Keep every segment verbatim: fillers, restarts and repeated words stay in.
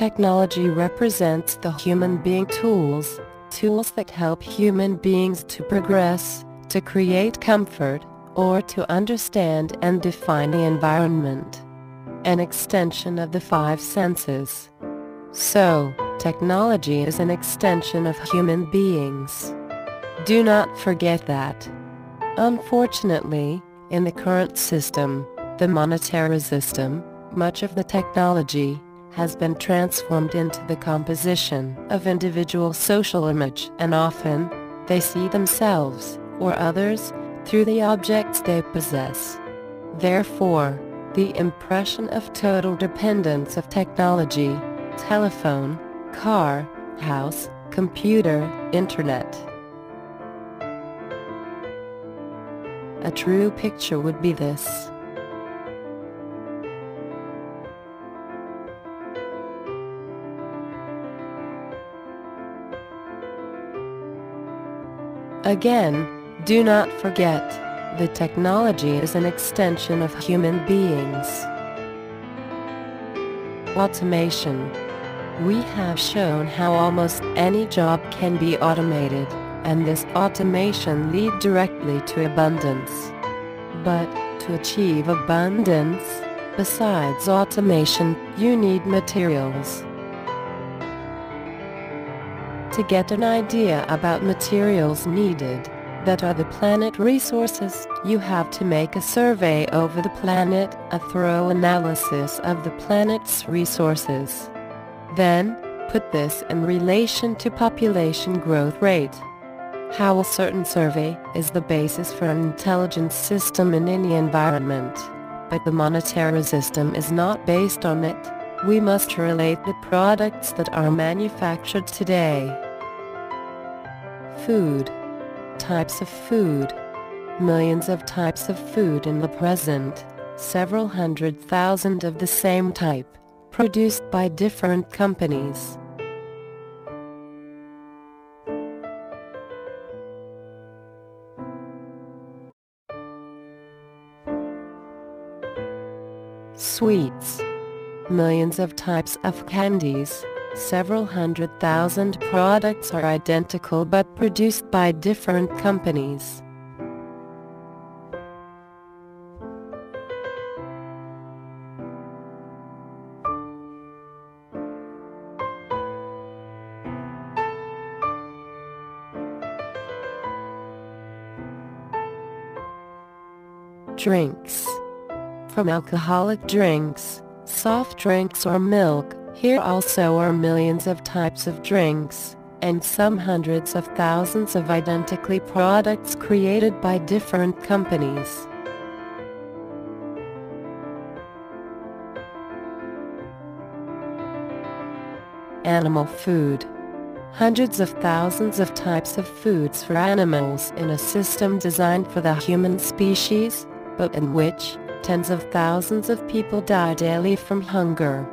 Technology represents the human being tools, tools that help human beings to progress, to create comfort, or to understand and define the environment. An extension of the five senses. So, technology is an extension of human beings. Do not forget that. Unfortunately, in the current system, the monetary system, much of the technology has been transformed into the composition of individual social image, and often, they see themselves, or others, through the objects they possess. Therefore, the impression of total dependence of technology, telephone, car, house, computer, internet. A true picture would be this. Again, do not forget, the technology is an extension of human beings. Automation. We have shown how almost any job can be automated, and this automation leads directly to abundance. But, to achieve abundance, besides automation, you need materials. To get an idea about materials needed, that are the planet resources, you have to make a survey over the planet, a thorough analysis of the planet's resources. Then, put this in relation to population growth rate. How a certain survey is the basis for an intelligence system in any environment, but the monetary system is not based on it. We must relate the products that are manufactured today. Food. Types of food. Millions of types of food in the present, several hundred thousand of the same type, produced by different companies. Sweets. Millions of types of candies, several hundred thousand products are identical but produced by different companies. Drinks. From alcoholic drinks, soft drinks or milk, here also are millions of types of drinks, and some hundreds of thousands of identically products created by different companies. Animal food. Hundreds of thousands of types of foods for animals in a system designed for the human species, but in which tens of thousands of people die daily from hunger.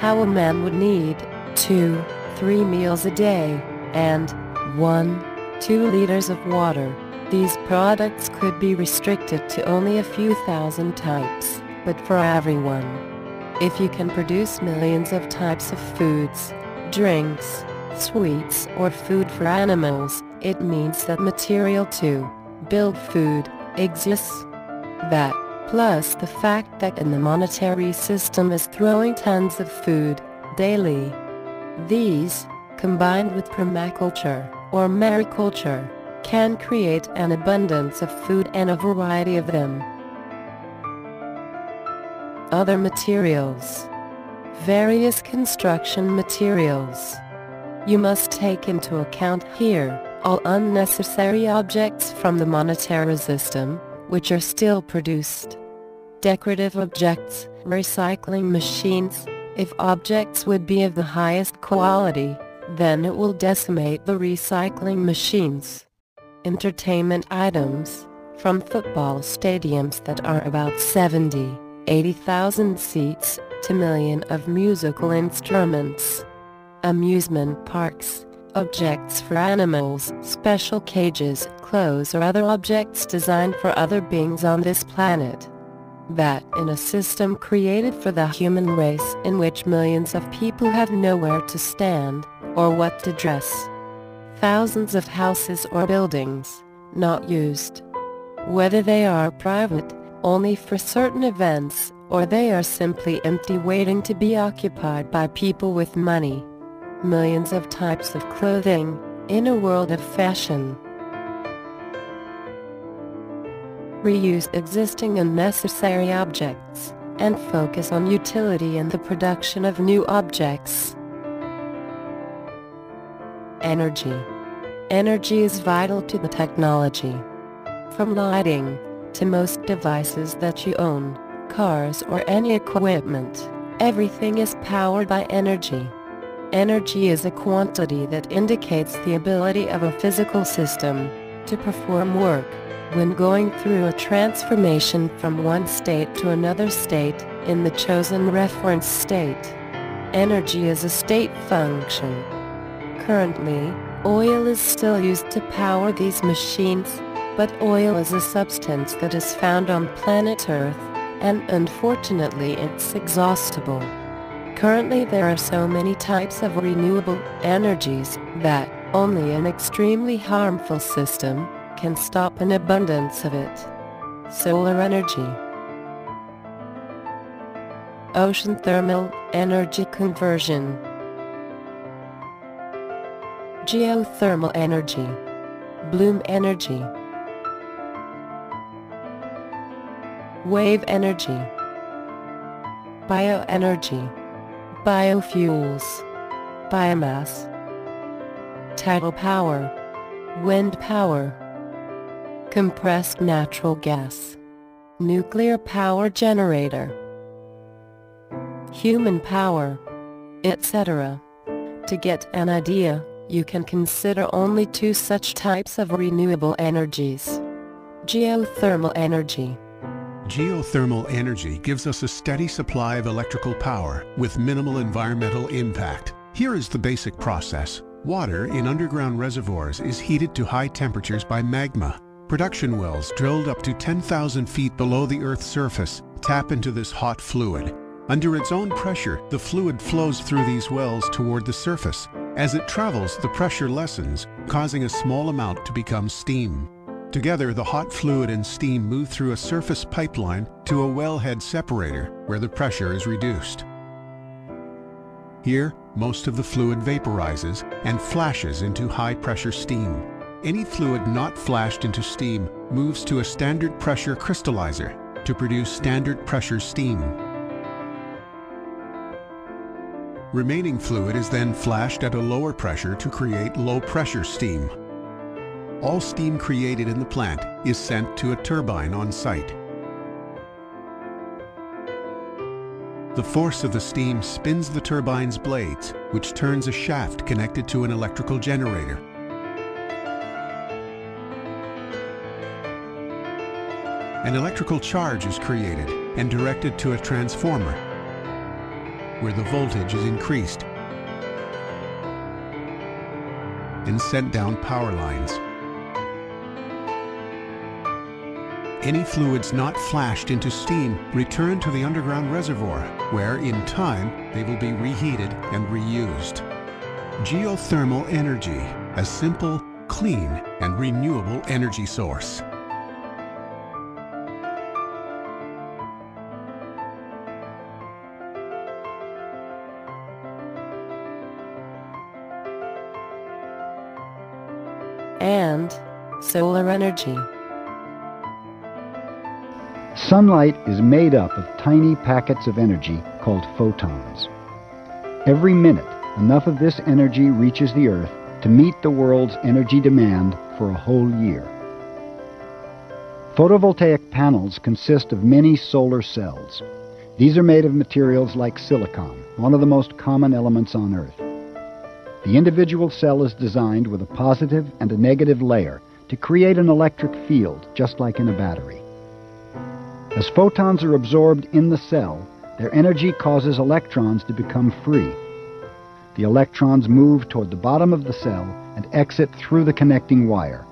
How a man would need two, three meals a day, and one, two liters of water. These products could be restricted to only a few thousand types, but for everyone. If you can produce millions of types of foods, drinks, sweets or food for animals, it means that material to build food exists. That, plus the fact that in the monetary system is throwing tons of food, daily. These, combined with permaculture, or mariculture, can create an abundance of food and a variety of them. Other materials. Various construction materials. You must take into account here all unnecessary objects from the monetary system, which are still produced. Decorative objects, recycling machines. If objects would be of the highest quality, then it will decimate the recycling machines. Entertainment items, from football stadiums that are about seventy, eighty thousand seats, two million of musical instruments. Amusement parks, objects for animals, special cages, clothes or other objects designed for other beings on this planet. That in a system created for the human race in which millions of people have nowhere to stand, or what to dress. Thousands of houses or buildings, not used. Whether they are private, only for certain events, or they are simply empty waiting to be occupied by people with money. Millions of types of clothing, in a world of fashion. Reuse existing and necessary objects, and focus on utility in the production of new objects. Energy. Energy is vital to the technology. From lighting, to most devices that you own, cars or any equipment, everything is powered by energy. Energy is a quantity that indicates the ability of a physical system to perform work. When going through a transformation from one state to another state, in the chosen reference state. Energy is a state function. Currently, oil is still used to power these machines, but oil is a substance that is found on planet Earth, and unfortunately it's exhaustible. Currently there are so many types of renewable energies that only an extremely harmful system can stop an abundance of it. Solar energy. Ocean thermal energy conversion. Geothermal energy. Bloom energy. Wave energy. Bioenergy. Biofuels. Biomass. Tidal power. Wind power. Compressed natural gas. Nuclear power generator. Human power. et cetera. To get an idea, you can consider only two such types of renewable energies. Geothermal energy. Geothermal energy gives us a steady supply of electrical power with minimal environmental impact. Here is the basic process. Water in underground reservoirs is heated to high temperatures by magma. Production wells drilled up to ten thousand feet below the Earth's surface tap into this hot fluid. Under its own pressure, the fluid flows through these wells toward the surface. As it travels, the pressure lessens, causing a small amount to become steam. Together, the hot fluid and steam move through a surface pipeline to a wellhead separator, where the pressure is reduced. Here, most of the fluid vaporizes and flashes into high-pressure steam. Any fluid not flashed into steam moves to a standard pressure crystallizer to produce standard pressure steam. Remaining fluid is then flashed at a lower pressure to create low-pressure steam. All steam created in the plant is sent to a turbine on site. The force of the steam spins the turbine's blades, which turns a shaft connected to an electrical generator. An electrical charge is created and directed to a transformer, where the voltage is increased and sent down power lines. Any fluids not flashed into steam return to the underground reservoir, where, in time, they will be reheated and reused. Geothermal energy, a simple, clean, and renewable energy source. And solar energy. Sunlight is made up of tiny packets of energy called photons. Every minute, enough of this energy reaches the Earth to meet the world's energy demand for a whole year. Photovoltaic panels consist of many solar cells. These are made of materials like silicon, one of the most common elements on Earth. The individual cell is designed with a positive and a negative layer to create an electric field, just like in a battery. As photons are absorbed in the cell, their energy causes electrons to become free. The electrons move toward the bottom of the cell and exit through the connecting wire.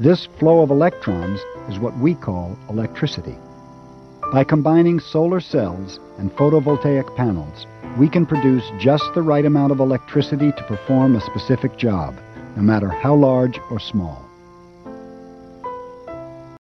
This flow of electrons is what we call electricity. By combining solar cells and photovoltaic panels, we can produce just the right amount of electricity to perform a specific job, no matter how large or small.